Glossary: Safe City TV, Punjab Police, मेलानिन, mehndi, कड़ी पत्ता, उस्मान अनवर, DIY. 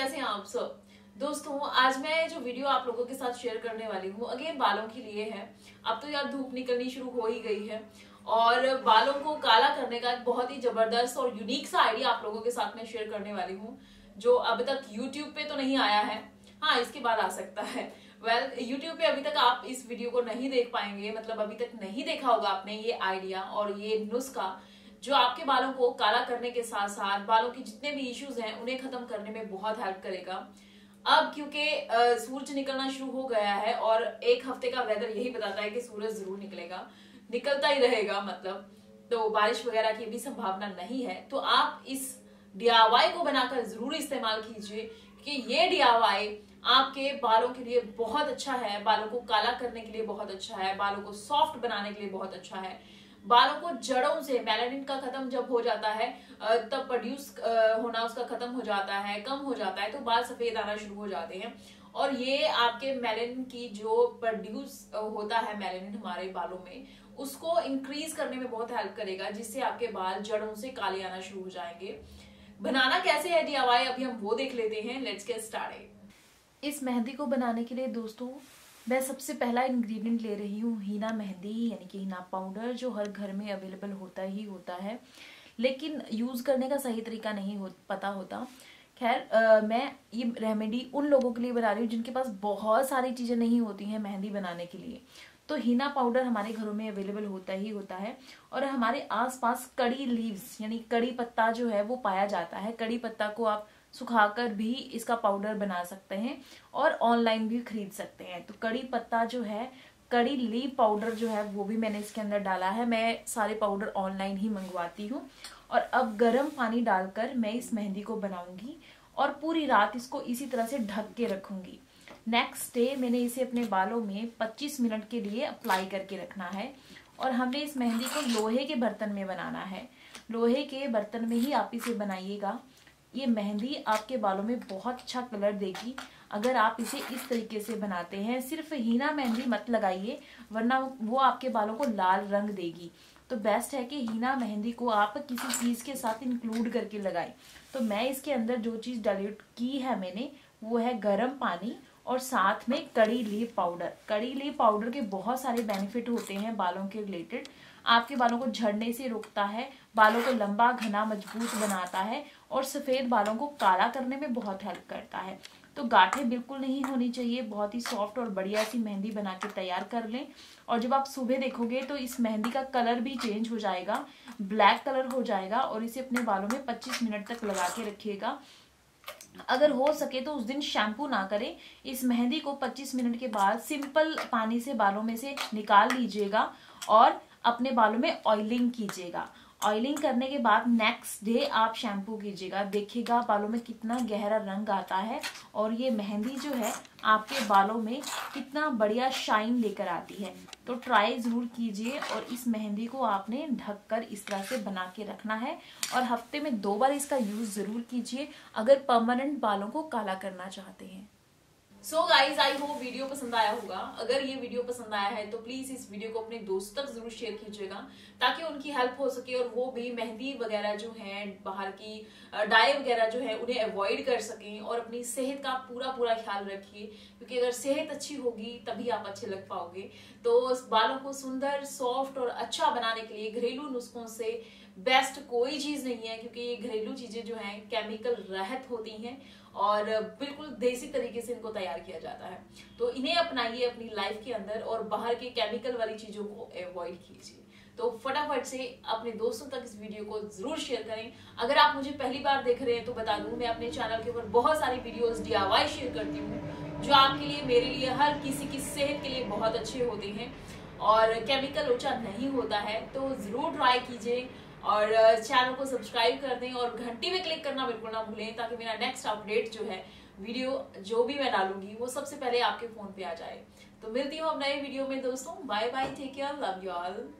कैसे हैं आप सब दोस्तों। आज मैं जो वीडियो आप लोगों के साथ शेयर करने वाली हूँ अगेन बालों के लिए है। अब तो यार धूप निकलनी शुरू हो ही गई है और बालों को काला करने का एक बहुत ही जबरदस्त और यूनिक सा आइडिया आप लोगों के साथ मैं शेयर करने वाली हूँ जो अब तक YouTube पे तो नहीं आया है। हाँ, इसके बाद आ सकता है। YouTube पे अभी तक आप इस वीडियो को नहीं देख पाएंगे, मतलब अभी तक नहीं देखा होगा आपने ये आइडिया और ये नुस्खा जो आपके बालों को काला करने के साथ साथ बालों के जितने भी इश्यूज हैं उन्हें खत्म करने में बहुत हेल्प करेगा। अब क्योंकि सूरज निकलना शुरू हो गया है और एक हफ्ते का वेदर यही बताता है कि सूरज जरूर निकलेगा, निकलता ही रहेगा, मतलब तो बारिश वगैरह की भी संभावना नहीं है। तो आप इस DIY को बनाकर जरूर इस्तेमाल कीजिए क्योंकि ये DIY आपके बालों के लिए बहुत अच्छा है, बालों को काला करने के लिए बहुत अच्छा है, बालों को सॉफ्ट बनाने के लिए बहुत अच्छा है। बालों को जड़ों से मेलानिन का खत्म जब हो जाता है तब प्रोड्यूस होना उसका खत्म हो जाता है, कम हो जाता है, तो बाल सफेद आना शुरू हो जाते हैं और ये आपके मेलानिन की जो प्रोड्यूस होता है मेलानिन हमारे बालों में उसको इंक्रीज करने में बहुत हेल्प करेगा जिससे आपके बाल जड़ों से काले आना शुरू हो जाएंगे। बनाना कैसे है DIY अभी हम वो देख लेते हैं। Let's get started. इस मेहंदी को बनाने के लिए दोस्तों मैं सबसे पहला इंग्रेडिएंट ले रही हूँ हीना मेहंदी यानी कि हीना पाउडर जो हर घर में अवेलेबल होता ही होता है लेकिन यूज़ करने का सही तरीका नहीं पता होता। खैर मैं ये रेमेडी उन लोगों के लिए बना रही हूँ जिनके पास बहुत सारी चीज़ें नहीं होती हैं मेहंदी बनाने के लिए, तो हीना पाउडर हमारे घरों में अवेलेबल होता ही होता है। और हमारे आसपास कड़ी लीव्स यानी कड़ी पत्ता जो है वो पाया जाता है। कड़ी पत्ता को आप सुखाकर भी इसका पाउडर बना सकते हैं और ऑनलाइन भी खरीद सकते हैं। तो कड़ी पत्ता जो है, कड़ी लीफ पाउडर जो है वो भी मैंने इसके अंदर डाला है। मैं सारे पाउडर ऑनलाइन ही मंगवाती हूँ। और अब गर्म पानी डालकर मैं इस मेहंदी को बनाऊंगी और पूरी रात इसको इसी तरह से ढक के रखूंगी। नेक्स्ट डे मैंने इसे अपने बालों में 25 मिनट के लिए अप्लाई करके रखना है और हमने इस मेहंदी को लोहे के बर्तन में बनाना है। लोहे के बर्तन में ही आप इसे बनाइएगा। ये मेहंदी आपके बालों में बहुत अच्छा कलर देगी अगर आप इसे इस तरीके से बनाते हैं। सिर्फ हीना मेहंदी मत लगाइए वरना वो आपके बालों को लाल रंग देगी। तो बेस्ट है कि हीना मेहंदी को आप किसी चीज़ के साथ इंक्लूड करके लगाएं। तो मैं इसके अंदर जो चीज़ डाइल्यूट की है मैंने वो है गर्म पानी और साथ में curry leaf powder. Curry leaf powder के बहुत सारे बेनिफिट होते हैं बालों के रिलेटेड। आपके बालों को झड़ने से रोकता है, बालों को लंबा घना मजबूत बनाता है और सफ़ेद बालों को काला करने में बहुत हेल्प करता है। तो गांठें बिल्कुल नहीं होनी चाहिए। बहुत ही सॉफ्ट और बढ़िया सी मेहंदी बना के तैयार कर लें और जब आप सुबह देखोगे तो इस मेहंदी का कलर भी चेंज हो जाएगा, ब्लैक कलर हो जाएगा। और इसे अपने बालों में 25 मिनट तक लगा के रखिएगा। अगर हो सके तो उस दिन शैम्पू ना करें। इस मेहंदी को 25 मिनट के बाद सिंपल पानी से बालों में से निकाल लीजिएगा और अपने बालों में ऑयलिंग कीजिएगा। ऑयलिंग करने के बाद नेक्स्ट डे आप शैम्पू कीजिएगा, देखिएगा बालों में कितना गहरा रंग आता है और ये मेहंदी जो है आपके बालों में कितना बढ़िया शाइन लेकर आती है। तो ट्राई ज़रूर कीजिए। और इस मेहंदी को आपने ढककर इस तरह से बना के रखना है और हफ्ते में 2 बार इसका यूज़ ज़रूर कीजिए अगर परमानेंट बालों को काला करना चाहते हैं। So guys I hope video पसंद आया होगा। अगर ये वीडियो पसंद आया है तो प्लीज इस वीडियो को अपने दोस्तों तक जरूर शेयर कीजिएगा ताकि उनकी हेल्प हो सके और वो भी मेहंदी वगैरह जो है, बाहर की डाई वगैरह जो है उन्हें अवॉइड कर सकें। और अपनी सेहत का पूरा पूरा ख्याल रखिए क्योंकि अगर सेहत अच्छी होगी तभी आप अच्छे लग पाओगे। तो बालों को सुंदर, सॉफ्ट और अच्छा बनाने के लिए घरेलू नुस्खों से बेस्ट कोई चीज़ नहीं है क्योंकि ये घरेलू चीज़ें जो हैं केमिकल रहित होती हैं और बिल्कुल देसी तरीके से इनको तैयार किया जाता है। तो इन्हें अपनाइए अपनी लाइफ के अंदर और बाहर के केमिकल वाली चीज़ों को अवॉइड कीजिए। तो फटाफट से अपने दोस्तों तक इस वीडियो को जरूर शेयर करें। अगर आप मुझे पहली बार देख रहे हैं तो बता दूं मैं अपने चैनल के ऊपर बहुत सारी वीडियोस DIY शेयर करती हूँ जो आपके लिए, मेरे लिए, हर किसी की सेहत के लिए बहुत अच्छे होते हैं और केमिकल ऊंचा नहीं होता है। तो ज़रूर ट्राई कीजिए और चैनल को सब्सक्राइब कर दें और घंटी में क्लिक करना बिल्कुल ना भूलें ताकि मेरा नेक्स्ट अपडेट जो है, वीडियो जो भी मैं डालूंगी वो सबसे पहले आपके फोन पे आ जाए। तो मिलती हूँ अब नए वीडियो में दोस्तों। Bye bye, take care, love you all.